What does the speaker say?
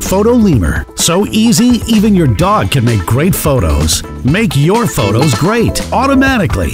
Photolemur. So easy, even your dog can make great photos. Make your photos great automatically.